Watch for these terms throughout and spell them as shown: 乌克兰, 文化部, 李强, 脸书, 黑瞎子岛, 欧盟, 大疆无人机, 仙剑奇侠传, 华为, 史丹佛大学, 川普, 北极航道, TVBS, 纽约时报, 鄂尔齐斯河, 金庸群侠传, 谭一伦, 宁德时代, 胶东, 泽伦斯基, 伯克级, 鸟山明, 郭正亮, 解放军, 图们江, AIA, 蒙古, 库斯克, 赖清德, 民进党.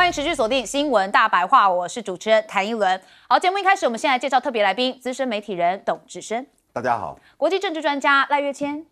欢迎持续锁定新闻大白话，我是主持人谭一伦。好，节目一开始，我们先来介绍特别来宾，资深媒体人董志深。大家好。国际政治专家赖岳谦。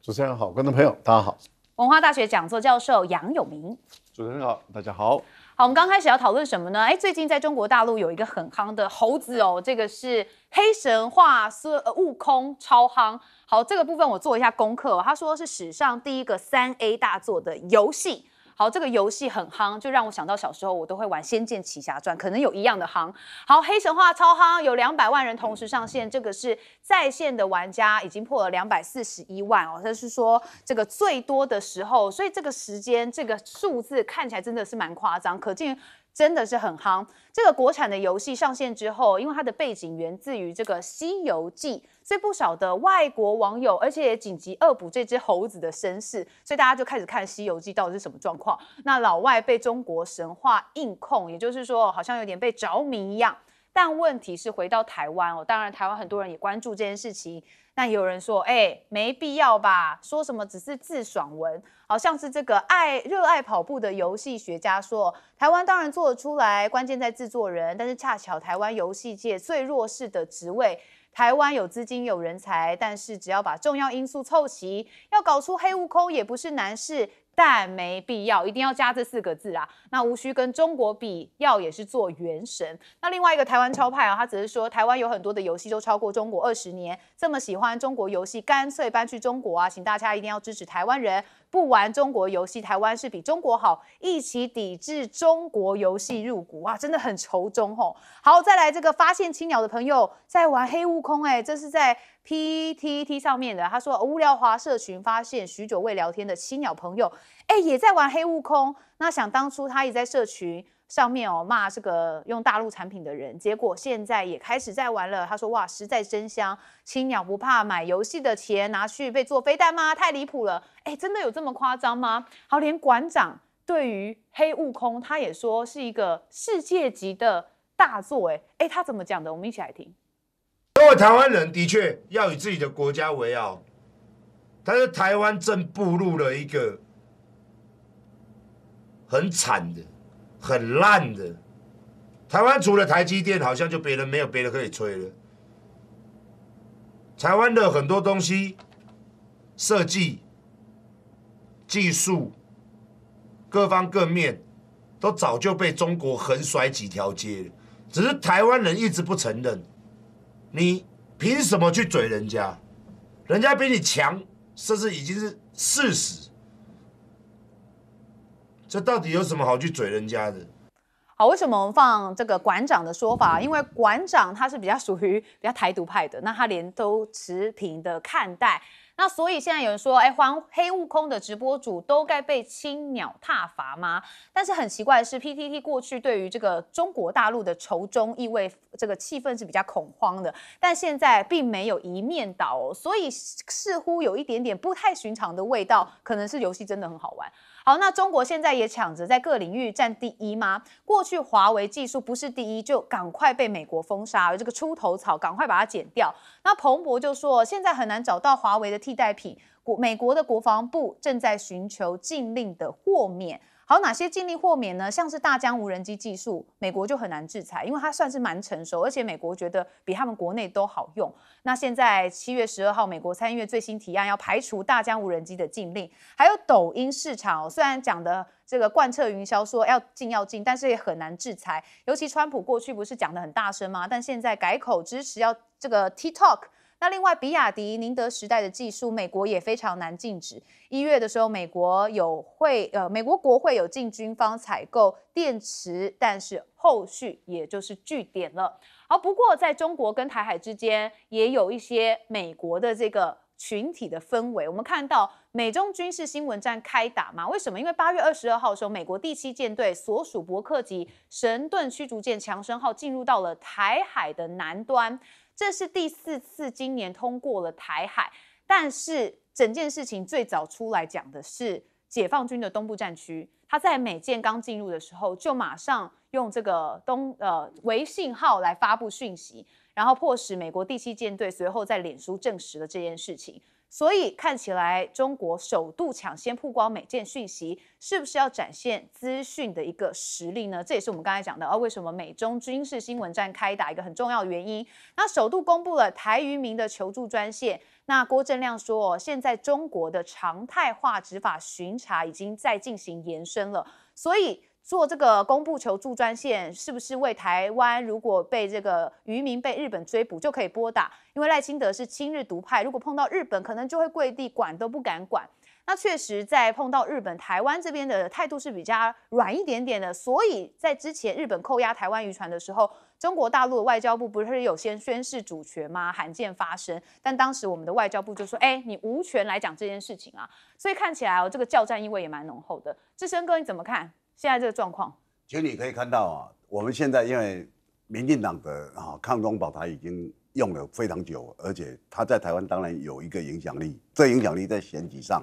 主持人好，观众朋友大家好。文化大学讲座教授杨友明。主持人好，大家好。好，我们刚开始要讨论什么呢？哎，最近在中国大陆有一个很夯的猴子哦，这个是黑神话悟空超夯。好，这个部分我做一下功课哦，他说是史上第一个3A 大作的游戏。好，这个游戏很夯，就让我想到小时候我都会玩《仙剑奇侠传》，可能有一样的夯。好，黑神话超夯，有200万人同时上线，这个是在线的玩家已经破了241万哦，这是说这个最多的时候，所以这个时间这个数字看起来真的是蛮夸张，可见真的是很夯。这个国产的游戏上线之后，因为它的背景源自于这个《西游记》，所以不少的外国网友，而且也紧急恶补这只猴子的身世，所以大家就开始看《西游记》到底是什么状况。那老外被中国神话硬控，也就是说好像有点被着迷一样。但问题是回到台湾哦，当然台湾很多人也关注这件事情。那有人说，哎，没必要吧？说什么只是自爽文？好像是这个热爱跑步的游戏学家说，台湾当然做得出来，关键在制作人。但是恰巧台湾游戏界最弱势的职位，台湾有资金有人才，但是只要把重要因素凑齐，要搞出黑悟空也不是难事。但没必要，一定要加这4个字啦。那无需跟中国比，要也是做原神。那另外一个台湾超派啊，他只是说台湾有很多的游戏都超过中国20年，这么喜欢中国游戏，干脆搬去中国啊！请大家一定要支持台湾人，不玩中国游戏，台湾是比中国好，一起抵制中国游戏入股啊！真的很仇中吼。好，再来这个发现青鸟的朋友在玩黑悟空，这是在 PTT 上面的，他说无聊滑社群发现许久未聊天的青鸟朋友。也在玩黑悟空。那想当初他也在社群上面哦骂这个用大陆产品的人，结果现在也开始在玩了。他说哇，实在真香！青鸟不怕买游戏的钱拿去被做飞弹吗？太离谱了！真的有这么夸张吗？好，连馆长对于黑悟空他也说是一个世界级的大作。他怎么讲的？我们一起来听。因为台湾人的确要以自己的国家为傲，但是台湾正步入了一个很惨的，很烂的。台湾除了台积电，好像就别人没有别人可以吹了。台湾的很多东西，设计、技术，各方各面，都早就被中国横甩几条街了。只是台湾人一直不承认。你凭什么去嘴人家？人家比你强，甚至已经是事实。这到底有什么好去嘴人家的？好，为什么我们放这个馆长的说法？因为馆长他是比较属于比较台独派的，那他连都持平的看待。那所以现在有人说，还黑悟空的直播主都该被青鸟踏伐吗？但是很奇怪的是 ，PTT 过去对于这个中国大陆的仇中意味，这个气氛是比较恐慌的，但现在并没有一面倒哦，所以似乎有一点点不太寻常的味道，可能是游戏真的很好玩。好，那中国现在也抢着在各领域占第一吗？过去华为技术不是第一，就赶快被美国封杀，而这个出头草赶快把它剪掉。那彭博就说，现在很难找到华为的替代品，美国的国防部正在寻求禁令的豁免。好，哪些禁令豁免呢？像是大疆无人机技术，美国就很难制裁，因为它算是蛮成熟，而且美国觉得比他们国内都好用。那现在7月12号，美国参议院最新提案要排除大疆无人机的禁令，还有抖音市场虽然讲的这个贯彻云霄说要禁，但是也很难制裁。尤其川普过去不是讲的很大声吗？但现在改口支持要这个 TikTok。那另外，比亚迪、宁德时代的技术，美国也非常难禁止。1月的时候，美国国会有禁军方采购电池，但是后续也就是据点了。好，不过在中国跟台海之间，也有一些美国的这个群体的氛围。我们看到美中军事新闻战开打嘛？为什么？因为8月22号的时候，美国第7舰队所属伯克级神盾驱逐舰强生号进入到了台海的南端。这是第4次今年通过了台海，但是整件事情最早出来讲的是解放军的东部战区，他在美舰刚进入的时候就马上用这个微信号来发布讯息，然后迫使美国第7舰队随后在脸书证实了这件事情。所以看起来中国首度抢先曝光美健讯息，是不是要展现资讯的一个实力呢？这也是我们刚才讲的为什么美中军事新闻战开打一个很重要的原因。那首度公布了台渔民的求助专线。那郭正亮说，现在中国的常态化执法巡查已经在进行延伸了，所以做这个公布求助专线，是不是为台湾如果被这个渔民被日本追捕就可以拨打？因为赖清德是亲日独派，如果碰到日本，可能就会跪地管都不敢管。那确实，在碰到日本，台湾这边的态度是比较软一点点的。所以在之前日本扣押台湾渔船的时候，中国大陆的外交部不是有先宣示主权吗？罕见发生，但当时我们的外交部就说：“你无权来讲这件事情啊。”所以看起来这个教战意味也蛮浓厚的。志深哥，你怎么看？现在这个状况，其实你可以看到我们现在因为民进党的抗中保台已经用了非常久，而且他在台湾当然有一个影响力，这影响力在选举上，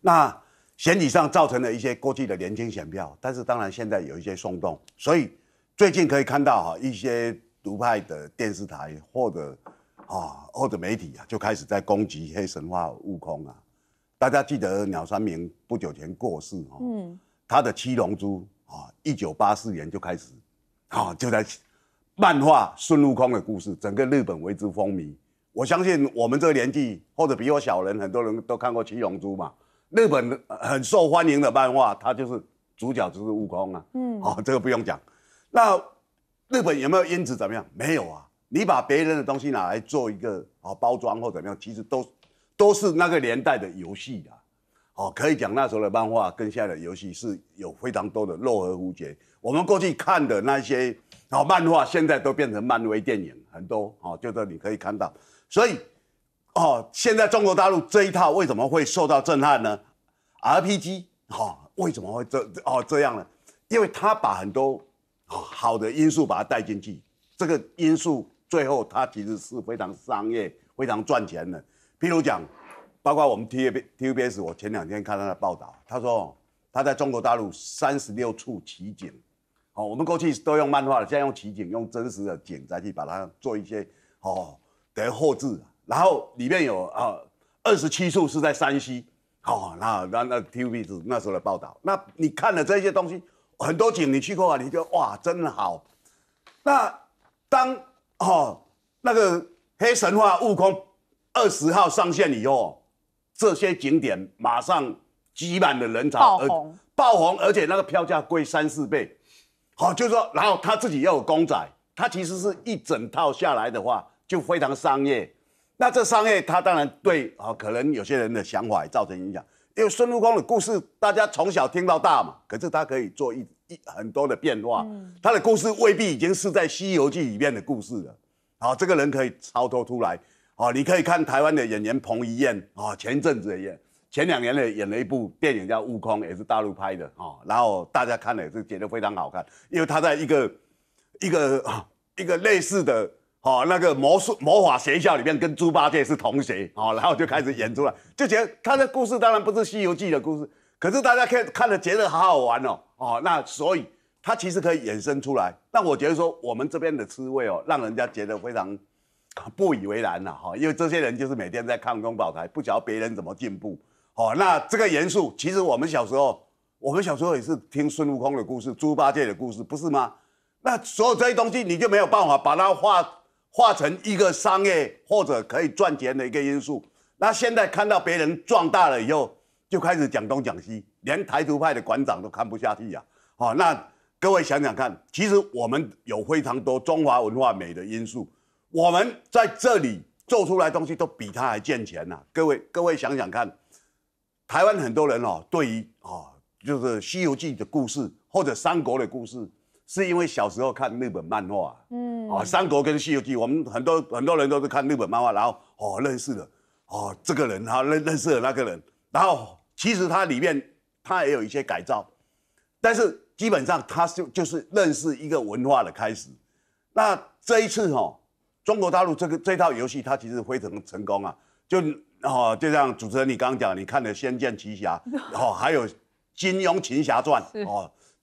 那选举上造成了一些过去的年轻选票，但是当然现在有一些松动，所以最近可以看到一些独派的电视台或者媒体就开始在攻击黑神话悟空啊，大家记得鸟山明不久前过世他的七龙珠1984年就开始就在漫画孙悟空的故事，整个日本为之风靡。我相信我们这个年纪或者比我小人很多人都看过七龙珠嘛，日本很受欢迎的漫画，它就是主角就是悟空啊。这个不用讲。那日本有没有因此怎么样？没有啊，你把别人的东西拿来做一个包装或怎么样，其实都是那个年代的游戏啊。可以讲那时候的漫画跟现在的游戏是有非常多的落河蝴蝶。我们过去看的那些漫画，现在都变成漫威电影很多就是你可以看到。所以现在中国大陆这一套为什么会受到震撼呢 ？RPG 为什么会这样呢？因为他把很多好的因素把它带进去，这个因素最后它其实是非常商业、非常赚钱的。譬如讲。包括我们 TVBS， 我前2天看他的报道，他说他在中国大陆36处奇景，我们过去都用漫画的，现在用奇景，用真实的景再去把它做一些等于后置，然后里面有27处是在山西，那 TVBS 那时候的报道，那你看了这些东西，很多景你去过你就哇真好。那当那个黑神话悟空20号上线以后。这些景点马上挤满了人潮，爆红，而且那个票价贵3-4倍，就是说，然后他自己又有公仔，他其实是一整套下来的话，就非常商业。那这商业，他当然对可能有些人的想法也造成影响，因为孙悟空的故事大家从小听到大嘛，可是他可以做很多的变化，他的故事未必已经是在《西游记》里面的故事了，这个人可以超脱出来。你可以看台湾的演员彭于晏前阵子前2年演了一部电影叫《悟空》，也是大陆拍的然后大家看了也是觉得非常好看，因为他在一个类似的那个魔法学校里面跟猪八戒是同学然后就开始演出来，就觉得他的故事当然不是《西游记》的故事，可是大家看了觉得好好玩那所以他其实可以衍生出来。那我觉得说我们这边的滋味让人家觉得非常。不以为然因为这些人就是每天在抗中保台，不晓得别人怎么进步那这个元素，其实我们小时候也是听孙悟空的故事、猪八戒的故事，不是吗？那所有这些东西，你就没有办法把它化成一个商业或者可以赚钱的一个因素。那现在看到别人壮大了以后，就开始讲东讲西，连台独派的馆长都看不下去啊！那各位想想看，其实我们有非常多中华文化美的因素。我们在这里做出来的东西都比他还健全呐！各位想想看，台湾很多人对于就是《西游记》的故事或者三国的故事，是因为小时候看日本漫画，三国跟《西游记》，我们很多人都是看日本漫画，然后认识了这个人，然后认识了那个人，然后其实它里面它也有一些改造，但是基本上它就是认识一个文化的开始。那这一次中国大陆这套游戏，它其实非常成功啊！就像主持人你刚刚讲，你看了《仙剑奇侠》，还有《金庸群侠传》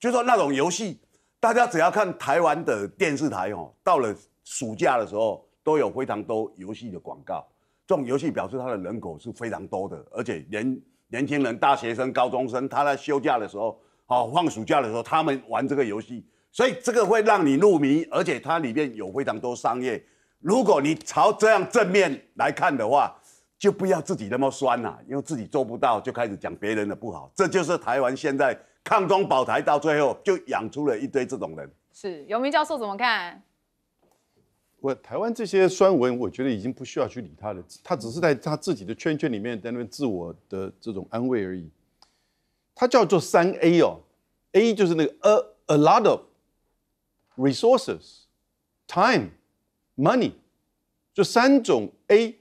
就说那种游戏，大家只要看台湾的电视台到了暑假的时候，都有非常多游戏的广告。这种游戏表示它的人口是非常多的，而且年轻人、大学生、高中生，他在休假的时候，放暑假的时候，他们玩这个游戏，所以这个会让你入迷，而且它里面有非常多商业。如果你朝这样正面来看的话，就不要自己那么酸啦、因为自己做不到，就开始讲别人的不好。这就是台湾现在抗中保台，到最后就养出了一堆这种人。是，游明教授怎么看？台湾这些酸文，我觉得已经不需要去理他了，他只是在他自己的圈圈里面在那边自我的这种安慰而已。他叫做3A 哦 ，A 就是那个 a lot of resources, time, money， 就3种 A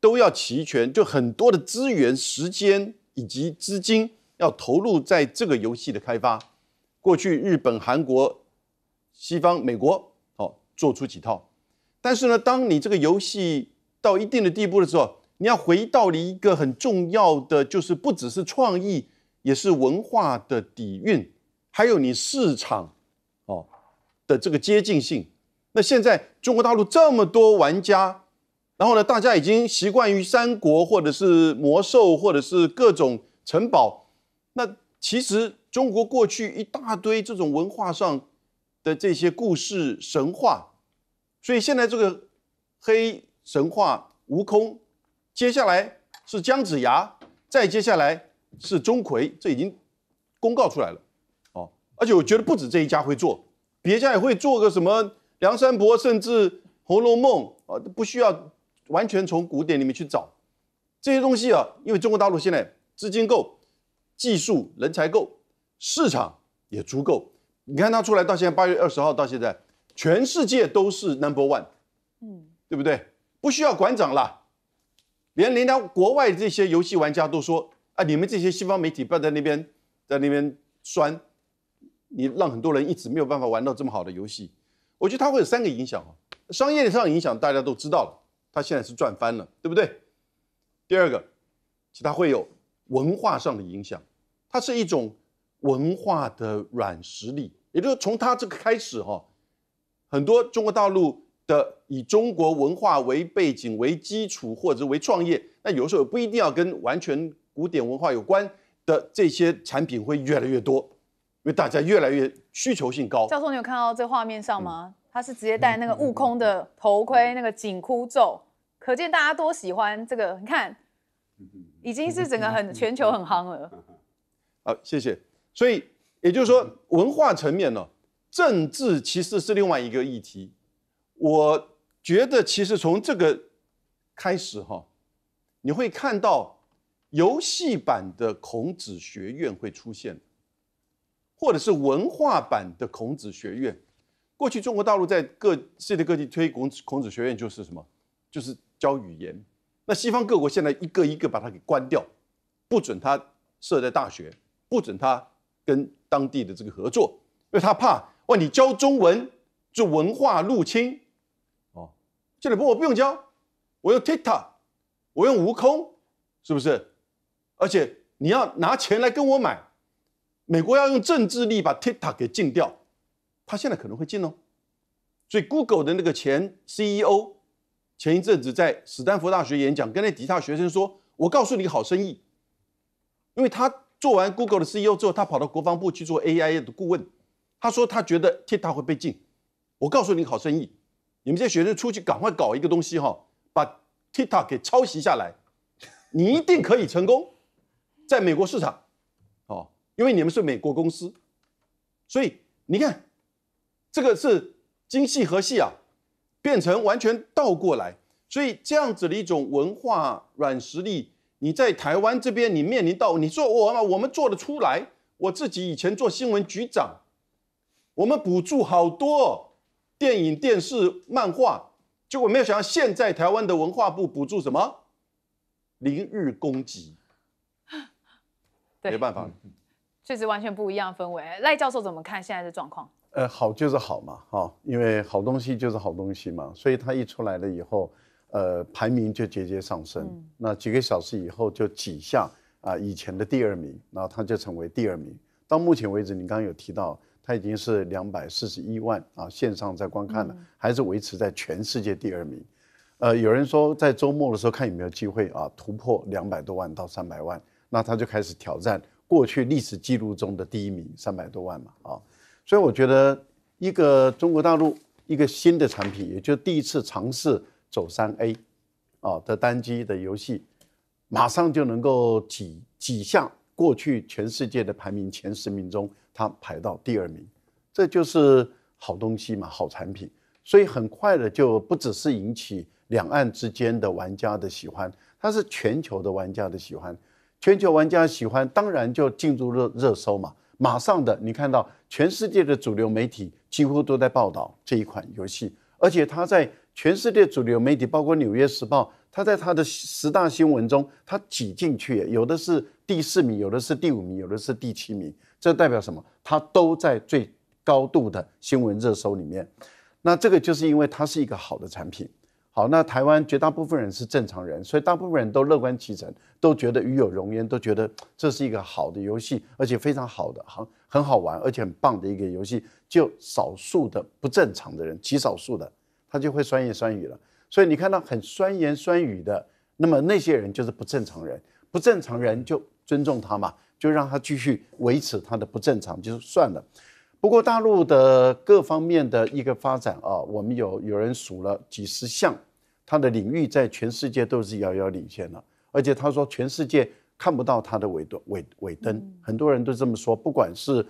都要齐全，就很多的资源、时间以及资金要投入在这个游戏的开发。过去日本、韩国、西方、美国，做出几套。但是呢，当你这个游戏到一定的地步的时候，你要回到了一个很重要的，就是不只是创意，也是文化的底蕴，还有你市场的这个接近性。那现在中国大陆这么多玩家，然后呢，大家已经习惯于三国或者是魔兽或者是各种城堡。那其实中国过去一大堆这种文化上的这些故事神话。所以现在这个黑神话吴空，接下来是姜子牙，再接下来是钟馗，这已经公告出来了，而且我觉得不止这一家会做，别家也会做个什么梁山伯，甚至《红楼梦》啊，不需要完全从古典里面去找这些东西啊，因为中国大陆现在资金够，技术人才够，市场也足够。你看他出来到现在8月20号到现在。全世界都是 No.1， 对不对？不需要馆长啦，连人家国外这些游戏玩家都说啊，你们这些西方媒体不要在那边酸，你让很多人一直没有办法玩到这么好的游戏。我觉得它会有3个影响，商业上影响大家都知道了，它现在是赚翻了，对不对？第2个，其他会有文化上的影响，它是一种文化的软实力，也就是从它这个开始很多中国大陆的以中国文化为背景为基础或者为创业，那有时候不一定要跟完全古典文化有关的这些产品会越来越多，因为大家越来越需求性高。教授，你有看到这画面上吗？他是直接戴那个悟空的头盔，那个紧箍咒，可见大家多喜欢这个。你看，已经是整个全球很夯了。好，谢谢。所以也就是说，文化层面呢。政治其实是另外一个议题，我觉得其实从这个开始你会看到游戏版的孔子学院会出现，或者是文化版的孔子学院。过去中国大陆在世界各地推孔子学院就是什么？就是教语言。那西方各国现在一个一个把它给关掉，不准它设在大学，不准它跟当地的这个合作，因为他怕。哇！你教中文就文化入侵，这里我不用教，我用 TikTok， 我用悟空，是不是？而且你要拿钱来跟我买，美国要用政治力把 TikTok 给禁掉，他现在可能会禁哦。所以 Google 的那个前 CEO 前一阵子在史丹佛大学演讲，跟那底下学生说：“我告诉你好生意。”因为他做完 Google 的 CEO 之后，他跑到国防部去做 AIA 的顾问。他说他觉得 TikTok 会被禁，我告诉你好生意，你们这些学生出去赶快搞一个东西把 TikTok 给抄袭下来，你一定可以成功，在美国市场，因为你们是美国公司，所以你看这个是今夕何夕啊，变成完全倒过来，所以这样子的一种文化软实力，你在台湾这边你面临到，你说我们做得出来，我自己以前做新闻局长。我们补助好多电影、电视、漫画，结果没有想到现在台湾的文化部补助什么零日攻击，没办法，确实完全不一样的氛围。赖教授怎么看现在的状况？好就是好嘛，因为好东西就是好东西嘛，所以它一出来了以后，排名就节节上升。那几个小时以后就挤下以前的第2名，然后它就成为第2名。到目前为止，你刚刚有提到。它已经是241万线上在观看了，还是维持在全世界第2名，有人说在周末的时候看有没有机会啊突破200多万到300万，那他就开始挑战过去历史记录中的第一名300多万嘛啊，所以我觉得一个中国大陆一个新的产品，也就第一次尝试走3A 啊的单机的游戏，马上就能够挤下过去全世界的排名前10名中，它排到第2名，这就是好东西嘛，好产品。所以很快的就不只是引起两岸之间的玩家的喜欢，它是全球的玩家的喜欢。全球玩家喜欢，当然就进入热搜嘛。马上的，你看到全世界的主流媒体几乎都在报道这一款游戏，而且它在全世界主流媒体，包括《纽约时报》，它在它的10大新闻中，它挤进去，有的是第4名，有的是第5名，有的是第7名。这代表什么？它都在最高度的新闻热搜里面。那这个就是因为它是一个好的产品。好，那台湾绝大部分人是正常人，所以大部分人都乐观其成，都觉得与有荣焉，都觉得这是一个好的游戏，而且非常好的，很好玩，而且很棒的一个游戏。就少数的不正常的人，极少数的，他就会酸言酸语了。所以你看到很酸言酸语的，那么那些人就是不正常人。不正常人就尊重他嘛，就让他继续维持他的不正常，就算了。不过大陆的各方面的一个发展啊，我们有人数了几10项，它的领域在全世界都是遥遥领先了，而且他说全世界看不到它的尾灯，很多人都这么说，不管是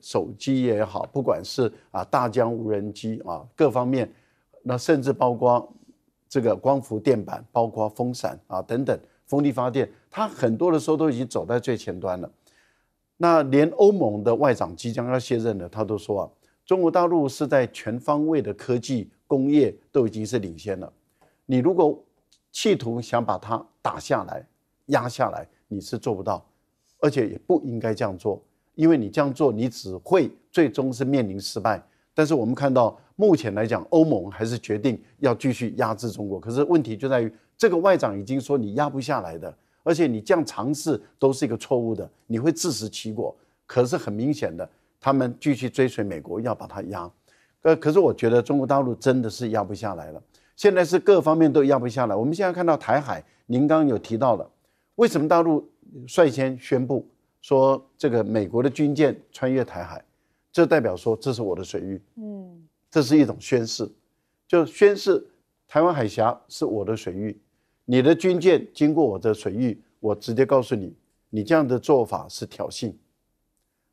手机也好，不管是大疆无人机啊各方面，那甚至包括这个光伏电板，包括风伞啊等等，风力发电，它很多的时候都已经走在最前端了。那连欧盟的外长即将要卸任了，他都说啊，中国大陆是在全方位的科技工业都已经是领先了。你如果企图想把它打下来、压下来，你是做不到，而且也不应该这样做，因为你这样做，你只会最终是面临失败。但是我们看到，目前来讲，欧盟还是决定要继续压制中国。可是问题就在于，这个外长已经说你压不下来的。而且你这样尝试都是一个错误的，你会自食其果。可是很明显的，他们继续追随美国，要把它压。可是我觉得中国大陆真的是压不下来了，现在是各方面都压不下来。我们现在看到台海，您刚刚有提到了，为什么大陆率先宣布说这个美国的军舰穿越台海，这代表说这是我的水域，这是一种宣示，就宣示台湾海峡是我的水域。你的军舰经过我的水域，我直接告诉你，你这样的做法是挑衅。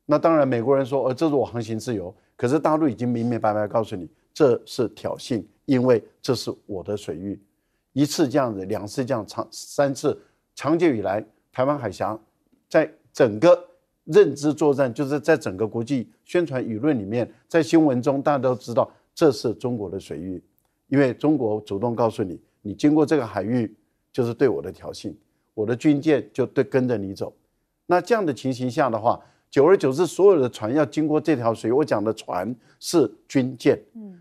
那当然，美国人说，这是我航行自由。可是大陆已经明明白白告诉你，这是挑衅，因为这是我的水域。一次这样子，2次这样，3次，长久以来，台湾海峡在整个认知作战，就是在整个国际宣传舆论里面，在新闻中大家都知道这是中国的水域，因为中国主动告诉你，你经过这个海域。就是对我的挑衅，我的军舰就跟着你走。那这样的情形下的话，久而久之，所有的船要经过这条水域，我讲的船是军舰，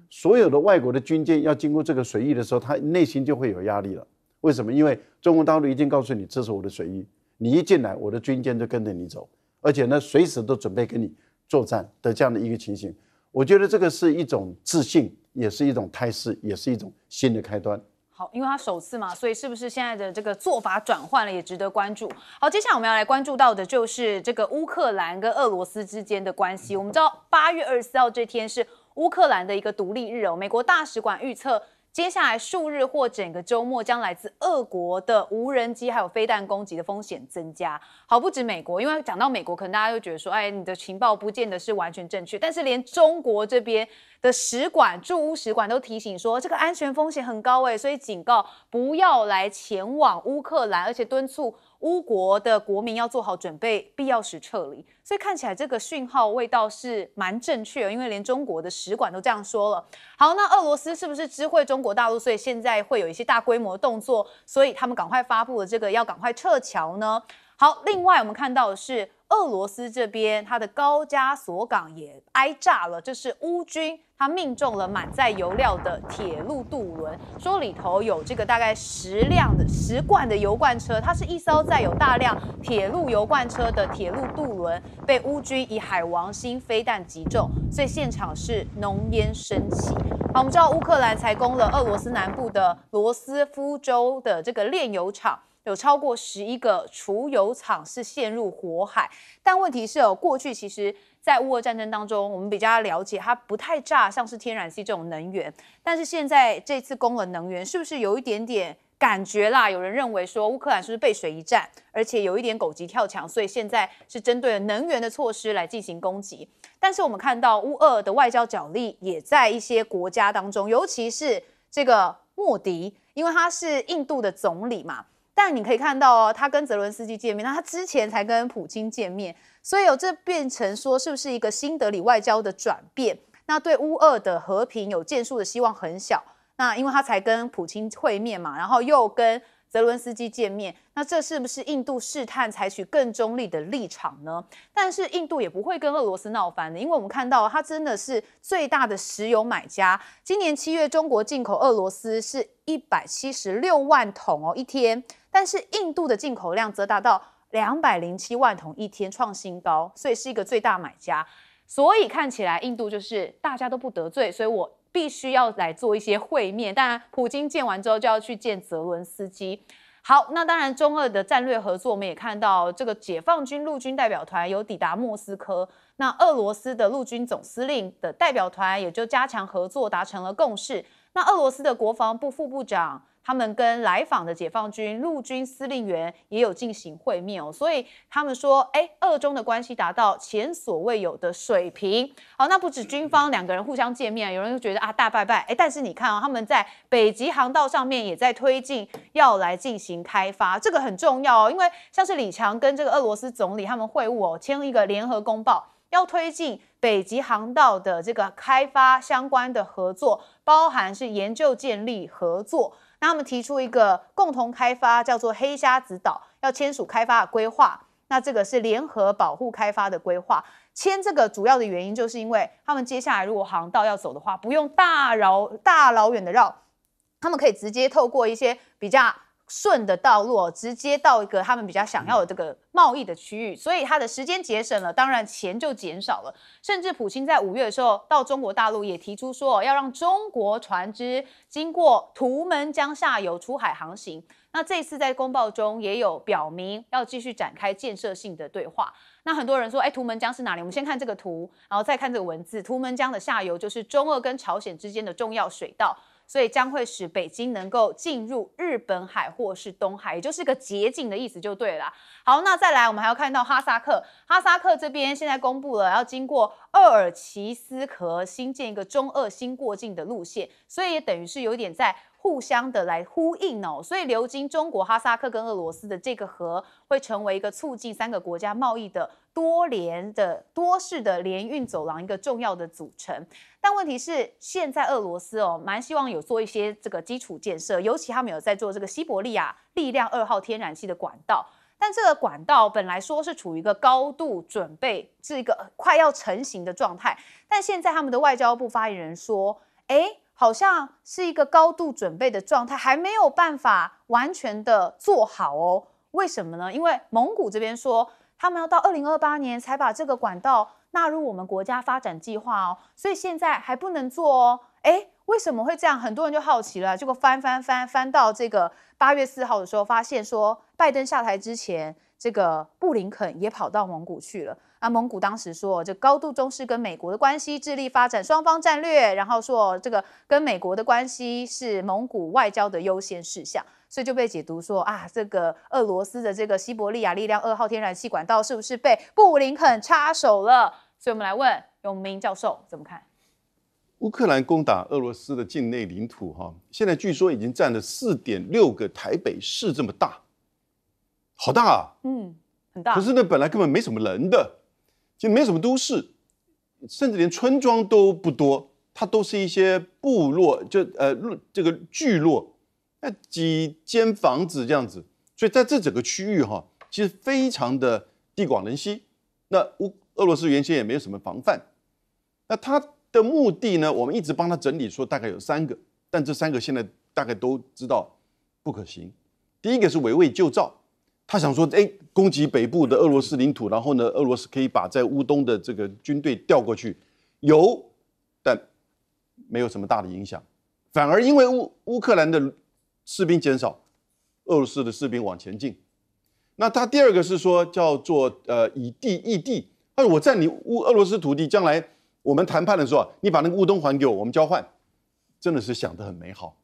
所有的外国的军舰要经过这个水域的时候，他内心就会有压力了。为什么？因为中国大陆一定告诉你，这是我的水域，你一进来，我的军舰就跟着你走，而且呢，随时都准备跟你作战的这样的一个情形。我觉得这个是一种自信，也是一种态势，也是一种新的开端。好，因为他首次嘛，所以是不是现在的这个做法转换了，也值得关注。好，接下来我们要来关注到的就是这个乌克兰跟俄罗斯之间的关系。我们知道8月24号这天是乌克兰的一个独立日哦。美国大使馆预测，接下来数日或整个周末将来自俄国的无人机还有飞弹攻击的风险增加。好，不止美国，因为讲到美国，可能大家就觉得说，哎，你的情报不见得是完全正确，但是连中国这边的使馆驻乌使馆都提醒说，这个安全风险很高所以警告不要来前往乌克兰，而且敦促乌国的国民要做好准备，必要时撤离。所以看起来这个讯号味道是蛮正确的，因为连中国的使馆都这样说了。好，那俄罗斯是不是知会中国大陆，所以现在会有一些大规模的动作，所以他们赶快发布了这个要赶快撤侨呢？好，另外我们看到的是，俄罗斯这边，它的高加索港也挨炸了，这是乌军。 它命中了满载油料的铁路渡轮，说里头有这个大概10罐的油罐车，它是一艘载有大量铁路油罐车的铁路渡轮，被乌军以海王星飞弹击中，所以现场是浓烟升起。好，我们知道乌克兰才攻了俄罗斯南部的罗斯福州的这个炼油厂。 有超过11个储油厂是陷入火海，但问题是过去其实，在乌俄战争当中，我们比较了解它不太炸，像是天然气这种能源。但是现在这次攻了能源，是不是有一点点感觉啦？有人认为说乌克兰是不是背水一战，而且有一点狗急跳墙，所以现在是针对了能源的措施来进行攻击。但是我们看到乌俄的外交角力也在一些国家当中，尤其是这个莫迪，因为他是印度的总理嘛。 但你可以看到他跟泽伦斯基见面，那他之前才跟普京见面，所以这变成说是不是一个新德里外交的转变？那对乌俄的和平有建树的希望很小。那因为他才跟普京会面嘛，然后又跟泽伦斯基见面，那这是不是印度试探采取更中立的立场呢？但是印度也不会跟俄罗斯闹翻的，因为我们看到他真的是最大的石油买家。今年7月，中国进口俄罗斯是176万桶一天。 但是印度的进口量则达到207万桶一天，创新高，所以是一个最大买家。所以看起来印度就是大家都不得罪，所以我必须要来做一些会面。当然，普京见完之后就要去见泽伦斯基。好，那当然中俄的战略合作，我们也看到这个解放军陆军代表团有抵达莫斯科，那俄罗斯的陆军总司令的代表团也就加强合作，达成了共识。那俄罗斯的国防部副部长。 他们跟来访的解放军陆军司令员也有进行会面哦，所以他们说，俄中的关系达到前所未有的水平。好，那不止军方两个人互相见面，有人就觉得啊大拜拜，但是你看哦，他们在北极航道上面也在推进，要来进行开发，这个很重要哦，因为像是李强跟这个俄罗斯总理他们会晤哦，签一个联合公报。 要推进北极航道的这个开发相关的合作，包含是研究建立合作。那他们提出一个共同开发，叫做黑瞎子岛，要签署开发的规划。那这个是联合保护开发的规划。签这个主要的原因，就是因为他们接下来如果航道要走的话，不用大老远的绕，他们可以直接透过一些比较。 顺的道路，直接到一个他们比较想要的这个贸易的区域，所以它的时间节省了，当然钱就减少了。甚至普京在5月的时候到中国大陆也提出说，要让中国船只经过图们江下游出海航行。那这次在公报中也有表明要继续展开建设性的对话。那很多人说，图们江是哪里？我们先看这个图，然后再看这个文字。图们江的下游就是中俄跟朝鲜之间的重要水道。 所以将会使北京能够进入日本海或是东海，也就是个捷径的意思就对了啦。好，那再来，我们还要看到哈萨克，哈萨克这边现在公布了要经过鄂尔齐斯河新建一个中俄新过境的路线，所以也等于是有点在互相的来呼应哦。所以流经中国、哈萨克跟俄罗斯的这个河，会成为一个促进3个国家贸易的多式的联运走廊一个重要的组成。 但问题是，现在俄罗斯蛮希望有做一些这个基础建设，尤其他们有在做这个西伯利亚力量2号天然气的管道。但这个管道本来说是处于一个高度准备，是一个快要成型的状态，但现在他们的外交部发言人说，好像是一个高度准备的状态，还没有办法完全的做好哦。为什么呢？因为蒙古这边说，他们要到2028年才把这个管道。 纳入我们国家发展计划哦，所以现在还不能做哦。为什么会这样？很多人就好奇了。结果翻到这个8月4号的时候，发现说拜登下台之前，这个布林肯也跑到蒙古去了。啊，蒙古当时说这高度重视跟美国的关系，致力发展双方战略，然后说这个跟美国的关系是蒙古外交的优先事项。 所以就被解读说啊，这个俄罗斯的这个西伯利亚力量2号天然气管道是不是被布林肯插手了？所以我们来问永明教授怎么看？乌克兰攻打俄罗斯的境内领土，现在据说已经占了4.6个台北市这么大，好大啊！嗯，很大。可是呢，本来根本没什么人的，就没什么都市，甚至连村庄都不多，它都是一些部落，这个聚落。 那几间房子这样子，所以在这整个区域其实非常的地广人稀，那俄罗斯原先也没有什么防范，那他的目的呢？我们一直帮他整理，说大概有三个，但这三个现在大概都知道不可行。第一个是围魏救赵，他想说，哎，攻击北部的俄罗斯领土，然后呢，俄罗斯可以把在乌东的这个军队调过去，有，但没有什么大的影响，反而因为乌克兰的士兵减少，俄罗斯的士兵往前进。那他第二个是说叫做以地易地。他说我占你俄罗斯土地，将来我们谈判的时候，你把那个乌东还给我，我们交换，真的是想得很美好。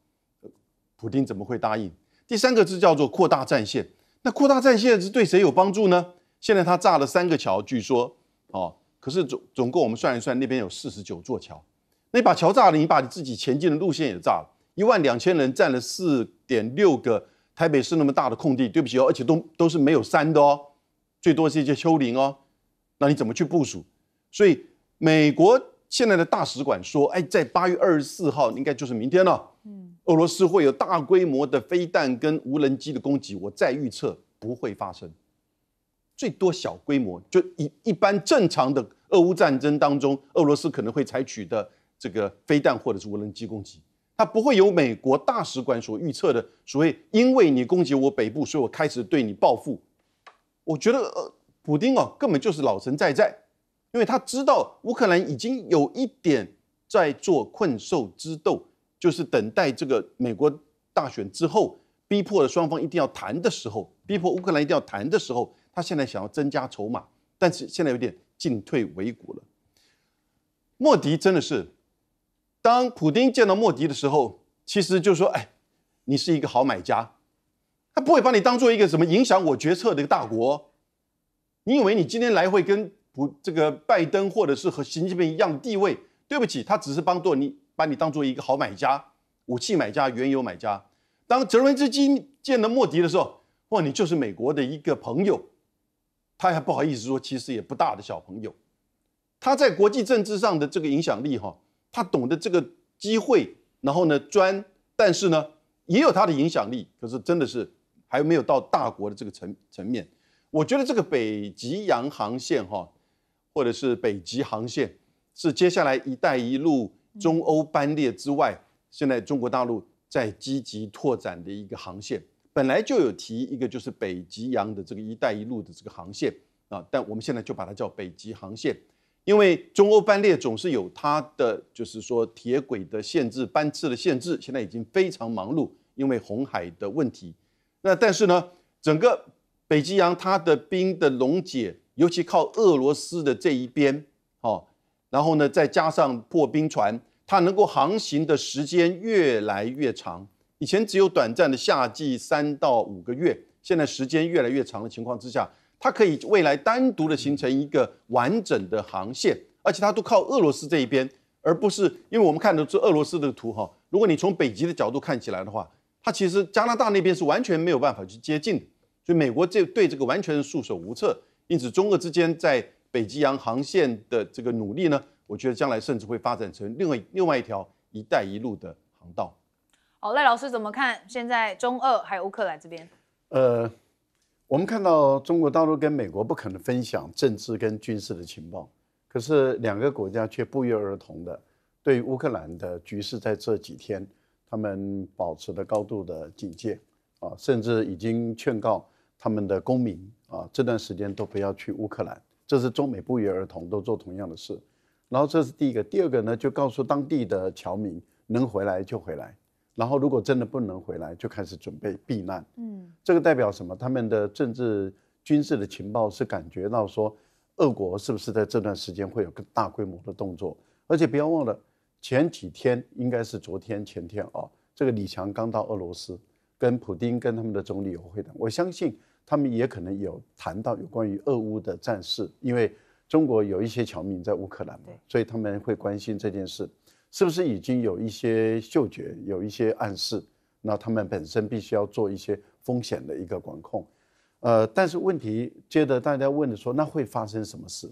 普丁怎么会答应？第三个是叫做扩大战线。那扩大战线是对谁有帮助呢？现在他炸了3个桥，据说哦，可是总共我们算一算，那边有49座桥。那你把桥炸了，你把你自己前进的路线也炸了。12000人占了4.6个。台北市那么大的空地，对不起哦，而且都是没有山的哦，最多是一些丘陵哦。那你怎么去部署？所以美国现在的大使馆说，哎，在8月24号，应该就是明天了。俄罗斯会有大规模的飞弹跟无人机的攻击，我再预测不会发生，最多小规模，就一般正常的俄乌战争当中，俄罗斯可能会采取的这个飞弹或者是无人机攻击。它不会有美国大使馆所预测的所谓因为你攻击我北部，所以我开始对你报复。我觉得普丁哦根本就是老神在在，因为他知道乌克兰已经有一点在做困兽之斗，就是等待这个美国大选之后，逼迫了双方一定要谈的时候，逼迫乌克兰一定要谈的时候，他现在想要增加筹码，但是现在有点进退维谷了。莫迪真的是。当普丁见到莫迪的时候，其实就说：“哎，你是一个好买家，他不会把你当做一个什么影响我决策的一个大国。你以为你今天来会跟拜登或者是和习近平一样的地位？对不起，他只是把你当做一个好买家、武器买家、原油买家。当泽连斯基见到莫迪的时候，哇，你就是美国的一个朋友，他还不好意思说，其实也不大的小朋友。他在国际政治上的这个影响力，哈。”他懂得这个机会，然后呢钻，但是呢也有他的影响力，可是真的是还没有到大国的这个层面。我觉得这个北极洋航线哈，或者是北极航线，是接下来“一带一路”、中欧班列之外，现在中国大陆在积极拓展的一个航线。本来就有提一个就是北极洋的这个“一带一路”的这个航线啊，但我们现在就把它叫北极航线。因为中欧班列总是有它的，就是说铁轨的限制、班次的限制，现在已经非常忙碌，因为红海的问题。那但是呢，整个北极洋它的冰的溶解，尤其靠俄罗斯的这一边，哦，然后呢再加上破冰船，它能够航行的时间越来越长。以前只有短暂的夏季3到5个月，现在时间越来越长的情况之下。它可以未来单独的形成一个完整的航线，而且它都靠俄罗斯这一边，而不是因为我们看的是俄罗斯的图哈。如果你从北极的角度看起来的话，它其实加拿大那边是完全没有办法去接近的，所以美国对这个完全束手无策。因此，中俄之间在北极洋航线的这个努力呢，我觉得将来甚至会发展成另外一条“一带一路”的航道。好，赖老师怎么看现在中俄还有乌克兰这边？我们看到中国大陆跟美国不可能分享政治跟军事的情报，可是两个国家却不约而同的对乌克兰的局势在这几天，他们保持了高度的警戒啊，甚至已经劝告他们的公民啊，这段时间都不要去乌克兰。这是中美不约而同都做同样的事。然后这是第一个，第二个呢，就告诉当地的侨民能回来就回来。然后，如果真的不能回来，就开始准备避难。这个代表什么？他们的政治、军事的情报是感觉到说，俄国是不是在这段时间会有更大规模的动作？而且不要忘了，前几天应该是昨天、前天啊，这个李强刚到俄罗斯，跟普丁跟他们的总理有会谈。我相信他们也可能有谈到有关于俄乌的战事，因为中国有一些侨民在乌克兰嘛，所以他们会关心这件事。是不是已经有一些嗅觉，有一些暗示？那他们本身必须要做一些风险的一个管控。但是问题接着大家问的说，那会发生什么事？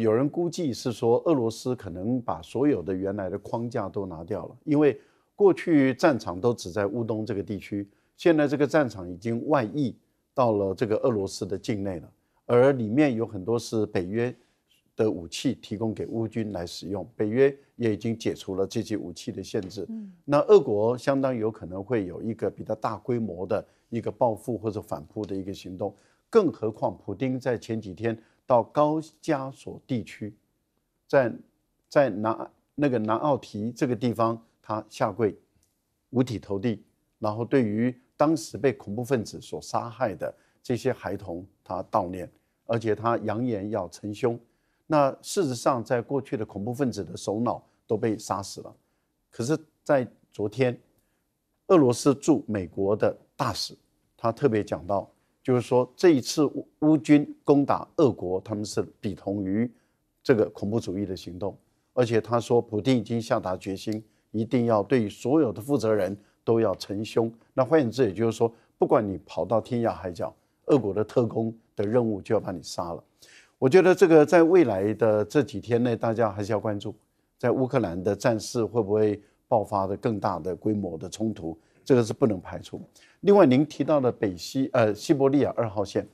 有人估计是说，俄罗斯可能把所有的原来的框架都拿掉了，因为过去战场都只在乌东这个地区，现在这个战场已经外溢到了这个俄罗斯的境内了。而里面有很多是北约的武器提供给乌军来使用，北约也已经解除了这些武器的限制。那俄国相当有可能会有一个比较大规模的一个报复或者反扑的一个行动，更何况普丁在前几天到高加索地区，在南奥提这个地方，他下跪五体投地，然后对于当时被恐怖分子所杀害的这些孩童，他悼念，而且他扬言要惩凶。那事实上，在过去的恐怖分子的首脑都被杀死了，可是，在昨天，俄罗斯驻美国的大使他特别讲到，就是说这一次乌军攻打俄国，他们是比同于这个恐怖主义的行动，而且他说，普丁已经下达决心，一定要对所有的负责人都要惩凶。那换言之，也就是说，不管你跑到天涯海角，俄国的特工的任务就要把你杀了。我觉得这个在未来的这几天内，大家还是要关注，在乌克兰的战事会不会爆发的更大的规模的冲突，这个是不能排除。另外，您提到的西伯利亚2号线，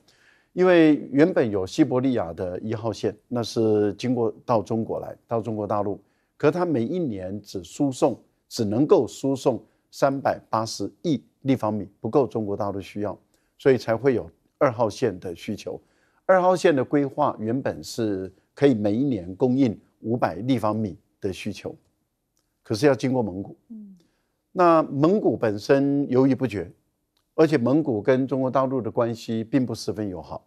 因为原本有西伯利亚的1号线，那是经过到中国来，到中国大陆，可它每一年只能够输送380亿立方米，不够中国大陆需要，所以才会有2号线的需求。2号线的规划原本是可以每一年供应500立方米的需求，可是要经过蒙古。那蒙古本身犹豫不决，而且蒙古跟中国大陆的关系并不十分友好。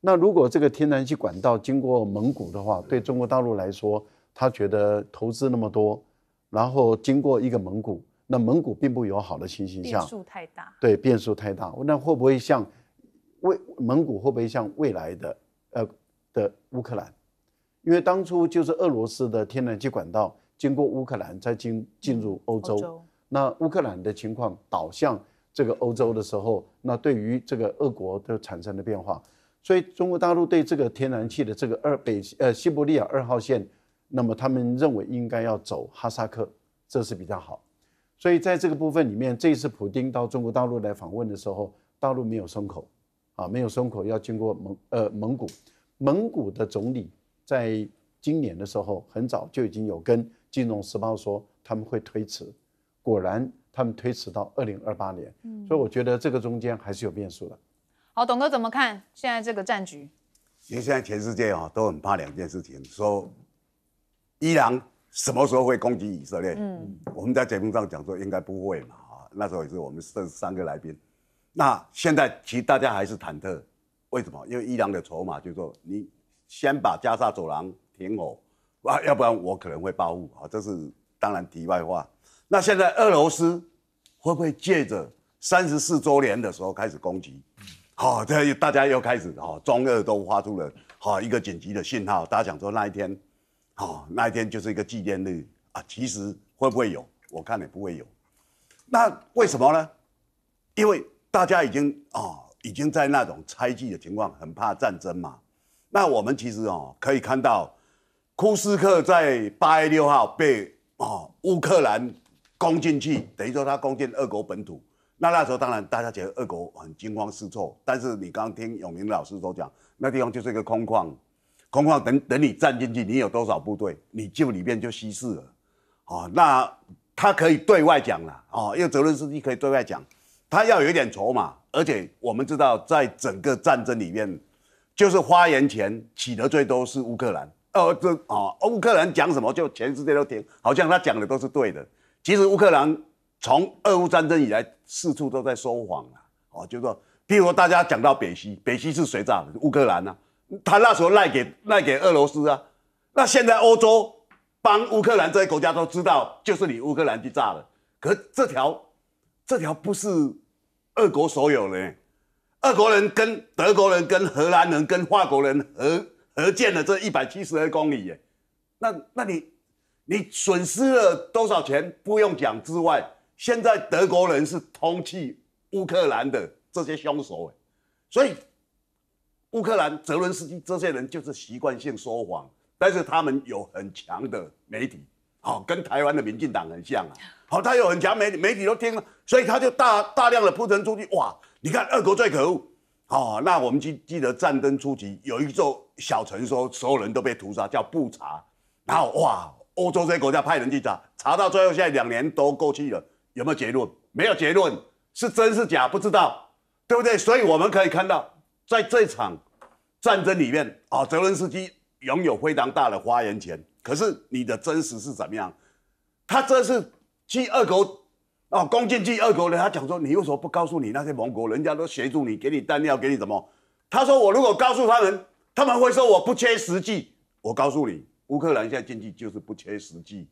那如果这个天然气管道经过蒙古的话，对中国大陆来说，他觉得投资那么多，然后经过一个蒙古，那蒙古并不友好的情形下，变数太大。对，变数太大。那会不会像？蒙古会不会像未来的乌克兰？因为当初就是俄罗斯的天然气管道经过乌克兰，再进入欧洲。那乌克兰的情况导向这个欧洲的时候，那对于这个俄国都产生了变化。所以中国大陆对这个天然气的这个西伯利亚2号线，那么他们认为应该要走哈萨克，这是比较好。所以在这个部分里面，这一次普丁到中国大陆来访问的时候，大陆没有松口。没有松口，要经过蒙古。蒙古的总理在今年的时候很早就已经有跟《金融时报》说他们会推迟，果然他们推迟到2028年。所以我觉得这个中间还是有变数的。好，董哥怎么看现在这个战局？其实现在全世界都很怕两件事情，说伊朗什么时候会攻击以色列？我们在节目上讲说应该不会嘛，那时候也是我们这3个来宾。那现在其实大家还是忐忑，为什么？因为伊朗的筹码就是说，你先把加沙走廊停火，要不然我可能会报复啊。这是当然题外话。那现在俄罗斯会不会借着34周年的时候开始攻击？好，这大家又开始中俄都发出了一个紧急的信号，大家想说那一天，那一天就是一个纪念日啊。其实会不会有？我看也不会有。那为什么呢？因为大家已经在那种猜忌的情况，很怕战争嘛。那我们其实可以看到，库斯克在8月6号被乌克兰攻进去，等于说他攻进俄国本土。那时候当然大家觉得俄国很惊慌失措，但是你刚听永明老师所讲，那地方就是一个空旷，空旷等你站进去，你有多少部队，你就里面就稀释了。那他可以对外讲了因为泽连斯基可以对外讲。他要有一点筹码，而且我们知道，在整个战争里面，就是发言权起得最多是乌克兰。乌克兰讲什么，就全世界都听，好像他讲的都是对的。其实乌克兰从俄乌战争以来，四处都在说谎啊。就是说，譬如说大家讲到北溪，北溪是谁炸的？乌克兰啊，他那时候赖给俄罗斯啊。那现在欧洲帮乌克兰这些国家都知道，就是你乌克兰去炸的。可是这条不是俄国所有人，俄国人跟德国人、跟荷兰人、跟法国人合建了这172公里耶，那你损失了多少钱？不用讲之外，现在德国人是通缉乌克兰的这些凶手耶，所以乌克兰泽伦斯基这些人就是习惯性说谎，但是他们有很强的媒体，跟台湾的民进党很像啊。他有很强媒体都听了，所以他就大量的铺陈出去。哇，你看俄国最可恶，哦，那我们记得战争初期有一座小城说所有人都被屠杀，叫布查，然后哇，欧洲这些国家派人去查，查到最后现在2年都过去了，有没有结论？没有结论，是真是假不知道，对不对？所以我们可以看到，在这场战争里面啊、哦，泽伦斯基拥有非常大的发言权，可是你的真实是怎么样？他这是去俄国。 哦，攻进去俄国人，他讲说，你为什么不告诉你那些盟国？人家都协助你，给你弹药，给你什么？他说，我如果告诉他们，他们会说我不切实际。我告诉你，乌克兰现在进去就是不切实际。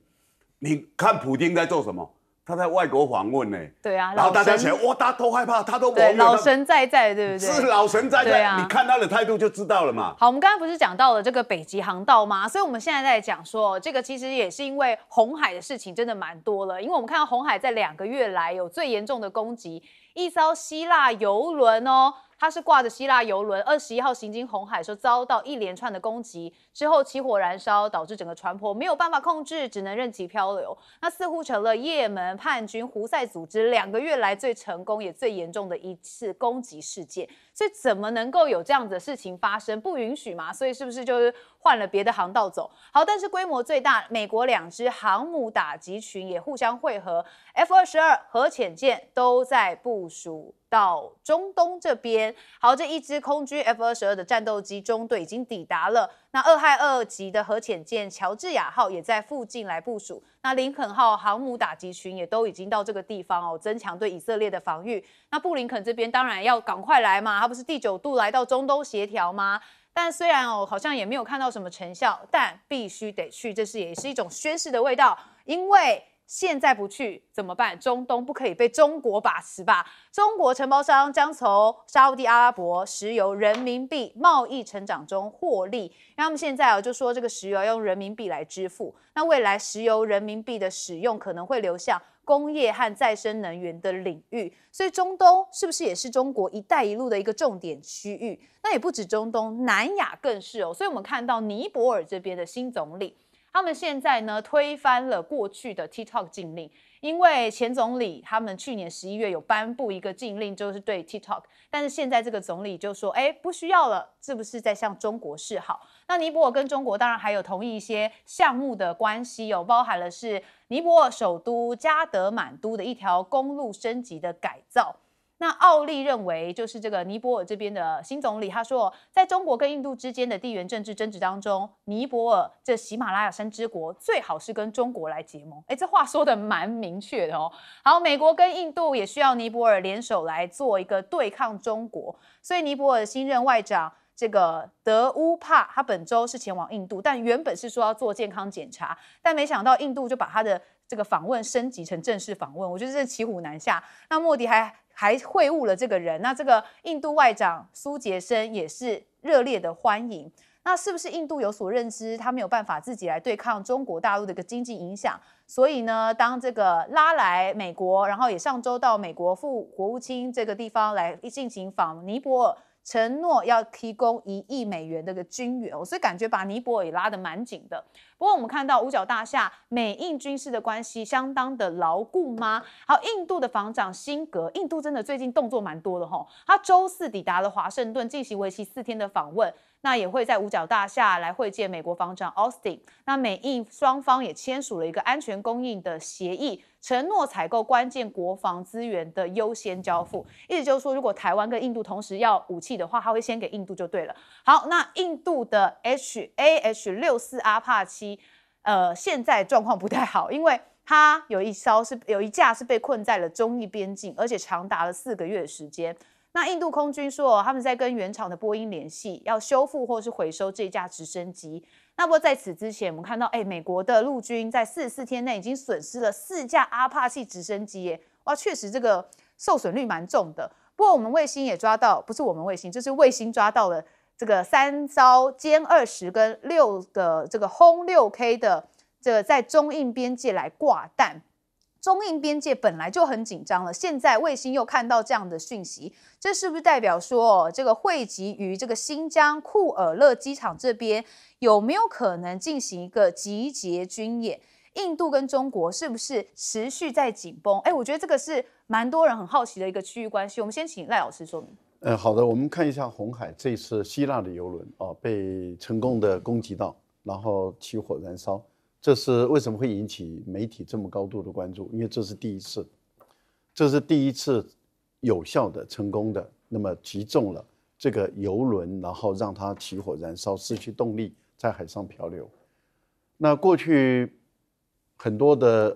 你看普丁在做什么？他在外国访问呢、欸。对啊，然后大家想，哇，大家都害怕，他都对老神在在，对不对？是老神在在，啊、你看他的态度就知道了嘛。好，我们刚才不是讲到了这个北极航道吗？所以我们现在在讲说，这个其实也是因为红海的事情真的蛮多了，因为我们看到红海在2个月来有最严重的攻击，一艘希腊游轮哦。 它是挂着希腊游轮21号行经红海，说遭到一连串的攻击之后起火燃烧，导致整个船舶没有办法控制，只能任其漂流。那似乎成了也门叛军胡塞组织2个月来最成功也最严重的一次攻击事件。所以怎么能够有这样子的事情发生？不允许嘛？所以是不是就是换了别的航道走？好，但是规模最大，美国2支航母打击群也互相汇合 ，F-22核潜舰都在部署。 到中东这边，好，这一支空军 F-22的战斗机中队已经抵达了。那俄亥俄级的核潜舰乔治亚号也在附近来部署。那林肯号航母打击群也都已经到这个地方哦，增强对以色列的防御。那布林肯这边当然要赶快来嘛，他不是第9度来到中东协调吗？但虽然哦，好像也没有看到什么成效，但必须得去，这是也是一种宣示的味道，因为。 现在不去怎么办？中东不可以被中国把持吧？中国承包商将从沙烏地阿拉伯石油人民币贸易成长中获利，那他们现在就说这个石油要用人民币来支付，那未来石油人民币的使用可能会流向工业和再生能源的领域，所以中东是不是也是中国“一带一路”的一个重点区域？那也不止中东，南亚更是哦。所以我们看到尼泊尔这边的新总理。 他们现在呢推翻了过去的 TikTok 禁令，因为前总理他们去年11月有颁布一个禁令，就是对 TikTok， 但是现在这个总理就说，哎，不需要了，是不是在向中国示好？那尼泊尔跟中国当然还有同意一些项目的关系哦，包含了是尼泊尔首都加德满都的一条公路升级的改造。 那奥利认为，就是这个尼泊尔这边的新总理，他说，在中国跟印度之间的地缘政治争执当中，尼泊尔这喜马拉雅山之国最好是跟中国来结盟。哎，这话说的蛮明确的哦。好，美国跟印度也需要尼泊尔联手来做一个对抗中国，所以尼泊尔新任外长。 这个德乌帕他本周是前往印度，但原本是说要做健康检查，但没想到印度就把他的这个访问升级成正式访问，我觉得这骑虎难下。那莫迪还会晤了这个人，那这个印度外长苏杰生也是热烈的欢迎。那是不是印度有所认知，他没有办法自己来对抗中国大陆的一个经济影响？所以呢，当这个拉来美国，然后也上周到美国副国务卿这个地方来进行访尼泊尔。 承诺要提供$1亿的个军援，所以感觉把尼泊尔也拉得蛮紧的。不过我们看到五角大厦美印军事的关系相当的牢固吗？好，印度的防长辛格，印度真的最近动作蛮多的吼。他周4抵达了华盛顿，进行为期4天的访问，那也会在五角大厦来会见美国防长 Austin。那美印双方也签署了一个安全供应的协议。 承诺采购关键国防资源的优先交付，意思就是说，如果台湾跟印度同时要武器的话，他会先给印度就对了。好，那印度的 AH-64阿帕奇，现在状况不太好，因为它有一架是被困在了中印边境，而且长达了4个月的时间。那印度空军说，他们在跟原厂的波音联系，要修复或是回收这架直升机。 那不过在此之前，我们看到，哎，美国的陆军在44天内已经损失了4架阿帕奇直升机，耶，哇，确实这个受损率蛮重的。不过我们卫星也抓到，不是我们卫星，就是卫星抓到了这个3艘歼-20跟6个这个轰6K 的这个在中印边界来挂弹。 中印边界本来就很紧张了，现在卫星又看到这样的讯息，这是不是代表说，这个汇集于这个新疆库尔勒机场这边，有没有可能进行一个集结军演？印度跟中国是不是持续在紧绷？哎，我觉得这个是蛮多人很好奇的一个区域关系。我们先请赖老师说明。好的，我们看一下红海这次希腊的邮轮啊，被成功的攻击到，然后起火燃烧，这是为什么会引起媒体这么高度的关注？因为这是第一次，这是第一次有效的、成功的，那么击中了这个邮轮，然后让它起火燃烧，失去动力，在海上漂流。那过去很多的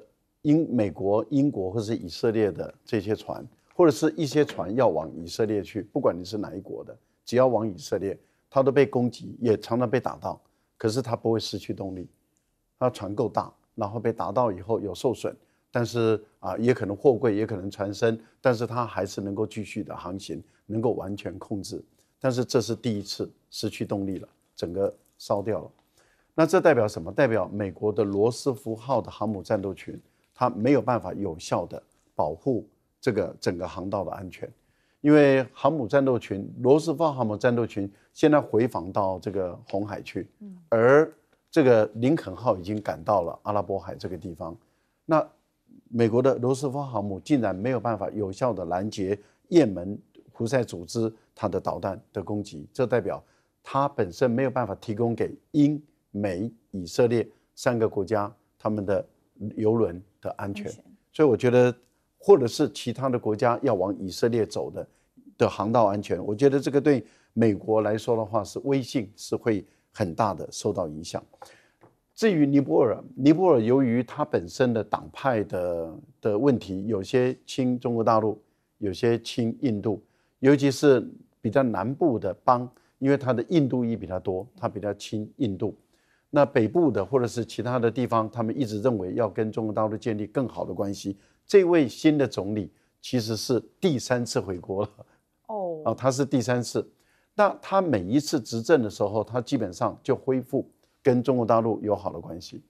美国、英国或是以色列的这些船。 或者是一些船要往以色列去，不管你是哪一国的，只要往以色列，它都被攻击，也常常被打到。可是它不会失去动力，它船够大，然后被打到以后有受损，但是也可能货柜，也可能船身，但是它还是能够继续的航行，能够完全控制。但是这是第一次失去动力了，整个烧掉了。那这代表什么？代表美国的罗斯福号的航母战斗群，它没有办法有效的保护。 这个整个航道的安全，因为航母战斗群罗斯福航母战斗群现在回防到这个红海去，而这个林肯号已经赶到了阿拉伯海这个地方。那美国的罗斯福航母竟然没有办法有效的拦截也门胡塞组织它的导弹的攻击，这代表它本身没有办法提供给英、美、以色列三个国家他们的邮轮的安全。所以我觉得。 或者是其他的国家要往以色列走的航道安全，我觉得这个对美国来说的话是威信是会很大的受到影响。至于尼泊尔，尼泊尔由于它本身的党派的问题，有些亲中国大陆，有些亲印度，尤其是比较南部的邦，因为它的印度裔比较多，它比较亲印度。那北部的或者是其他的地方，他们一直认为要跟中国大陆建立更好的关系。 这位新的总理其实是第三次回国了，哦，啊，他是第三次。那他每一次执政的时候，他基本上就恢复跟中国大陆友好的关系，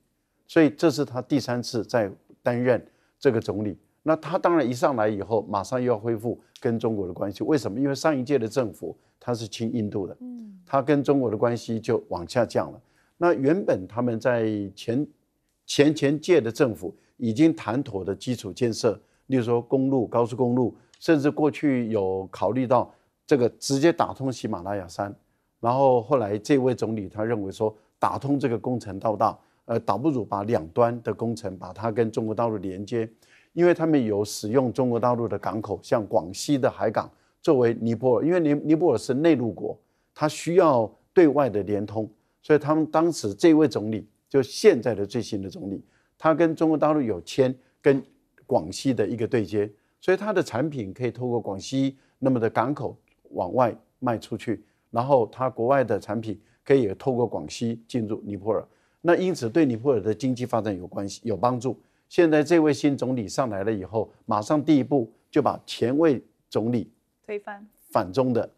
所以这是他第三次在担任这个总理。那他当然一上来以后，马上又要恢复跟中国的关系。为什么？因为上一届的政府他是亲印度的，嗯，他跟中国的关系就往下降了。那原本他们在前届的政府。 已经谈妥的基础建设，例如说公路、高速公路，甚至过去有考虑到这个直接打通喜马拉雅山。然后后来这位总理他认为说，打通这个工程到大，倒不如把两端的工程把它跟中国大陆连接，因为他们有使用中国大陆的港口，像广西的海港作为尼泊尔，因为尼泊尔是内陆国，它需要对外的连通，所以他们当时这位总理，就现在的最新的总理。 它跟中国大陆有签跟广西的一个对接，所以它的产品可以透过广西那么的港口往外卖出去，然后它国外的产品可以透过广西进入尼泊尔，那因此对尼泊尔的经济发展有关系有帮助。现在这位新总理上来了以后，马上第一步就把前位总理推翻反中的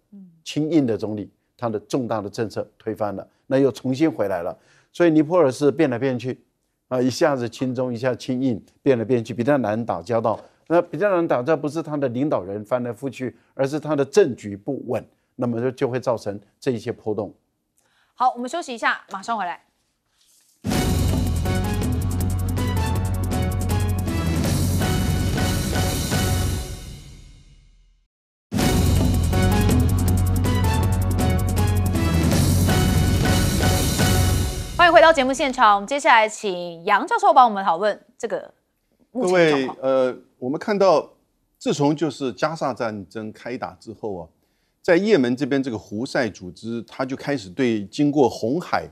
亲印的总理他的重大的政策推翻了，那又重新回来了，所以尼泊尔是变来变去。 啊，一下子亲中，一下亲印，变来变去，比较难打交道。那比较难打交道，不是他的领导人翻来覆去，而是他的政局不稳，那么就会造成这一些波动。好，我们休息一下，马上回来。 回到节目现场，我们接下来请杨教授帮我们讨论这个目前的状况。我们看到，自从就是加沙战争开打之后啊，在也门这边这个胡塞组织，他就开始对经过红海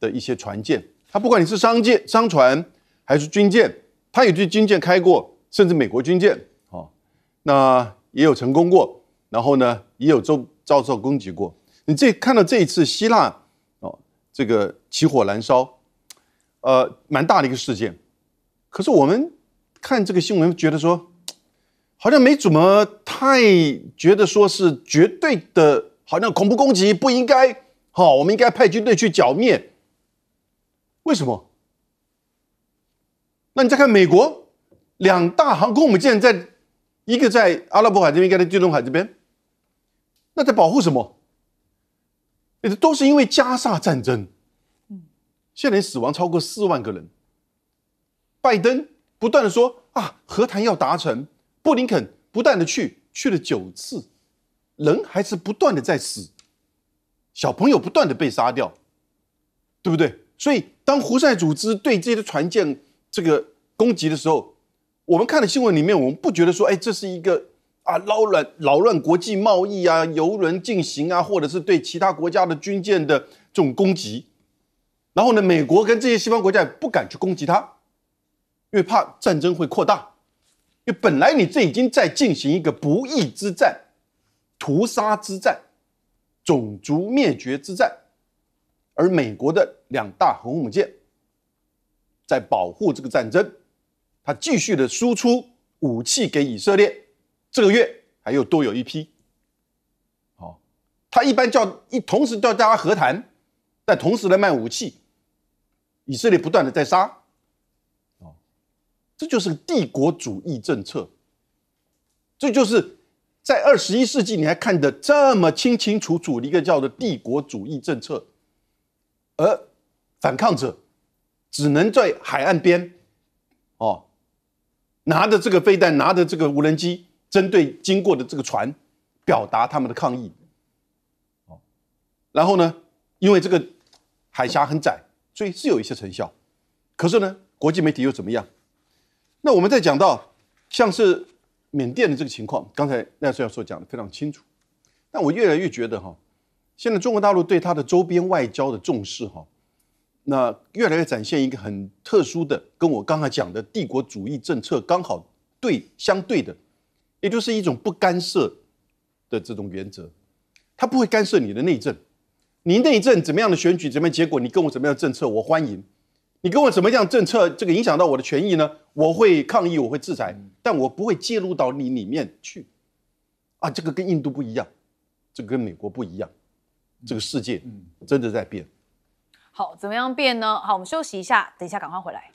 的一些船舰，他不管你是商船还是军舰，他也对军舰开过，甚至美国军舰啊、哦，那也有成功过，然后呢也有遭受攻击过。你看到这一次希腊。 这个起火燃烧，蛮大的一个事件。可是我们看这个新闻，觉得说，好像没怎么太觉得说是绝对的，好像恐怖攻击不应该，好、哦，我们应该派军队去剿灭。为什么？那你再看美国，两大航空母舰在，一个在阿拉伯海这边，一个在地中海这边，那在保护什么？ 都是因为加沙战争，现在死亡超过4万个人。拜登不断的说啊，和谈要达成，布林肯不断的去了9次，人还是不断的在死，小朋友不断的被杀掉，对不对？所以当胡塞组织对这些船舰这个攻击的时候，我们看的新闻里面，我们不觉得说，哎，这是一个啊扰乱国际贸易啊、邮轮进行啊，或者是对其他国家的军舰的这种攻击。然后呢，美国跟这些西方国家也不敢去攻击它，因为怕战争会扩大。因为本来你这已经在进行一个不义之战、屠杀之战、种族灭绝之战，而美国的两大航空母舰在保护这个战争，它继续的输出武器给以色列。这个月还又多有一批。好，它一般同时叫大家和谈。但同时来卖武器，以色列不断的在杀，这就是帝国主义政策，这就是在21世纪你还看得这么清清楚楚的一个叫做帝国主义政策，而反抗者只能在海岸边，拿着这个飞弹，拿着这个无人机，针对经过的这个船，表达他们的抗议，然后呢，因为这个。海峡很窄，所以是有一些成效。可是呢，国际媒体又怎么样？那我们再讲到像是缅甸的这个情况，刚才赖教授讲的非常清楚。但我越来越觉得哈，现在中国大陆对它的周边外交的重视哈，那越来越展现一个很特殊的，跟我刚才讲的帝国主义政策刚好相对的，也就是一种不干涉的这种原则，它不会干涉你的内政。你内政怎么样的选举，怎么样的结果，你跟我怎么样的政策，我欢迎；你跟我怎么样的政策，这个影响到我的权益呢？我会抗议，我会制裁，但我不会介入到你里面去。啊，这个跟印度不一样，这个跟美国不一样，这个世界真的在变。好，怎么样变呢？好，我们休息一下，等一下赶快回来。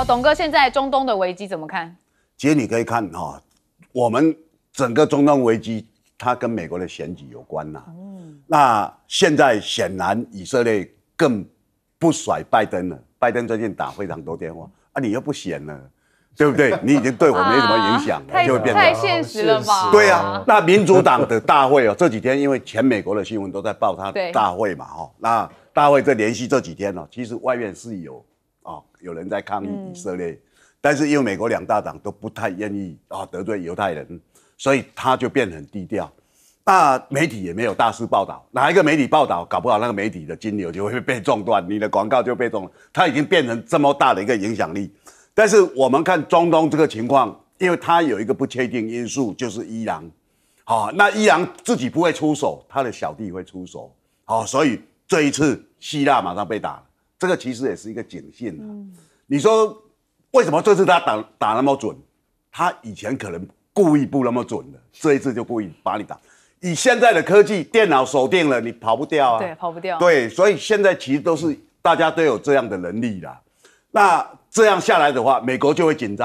好，董哥，现在中东的危机怎么看？其实你可以看哈、我们整个中东危机，它跟美国的选举有关呐、那现在显然以色列更不甩拜登了，拜登最近打非常多电话，啊，你又不选了，对不对？你已经对我没什么影响了，就会变得太现实了吧？对啊，那民主党的大会哦，这几天因为全美国的新闻都在报他大会嘛，那大会这连续这几天哦，其实外面是有。有人在抗议以色列，但是因为美国两大党都不太愿意得罪犹太人，所以他就变很低调。那媒体也没有大肆报道，哪一个媒体报道，搞不好那个媒体的金流就会被中断，你的广告就被中断。它已经变成这么大的一个影响力。但是我们看中东这个情况，因为它有一个不确定因素，就是伊朗。那伊朗自己不会出手，他的小弟会出手。所以这一次希腊马上被打了。这个其实也是一个警讯啊。你说为什么这次他打那么准？他以前可能故意不那么准的，这一次就故意把你打。以现在的科技，电脑锁定了，你跑不掉啊。对，跑不掉。对，所以现在其实都是大家都有这样的能力啦。那这样下来的话，美国就会紧张。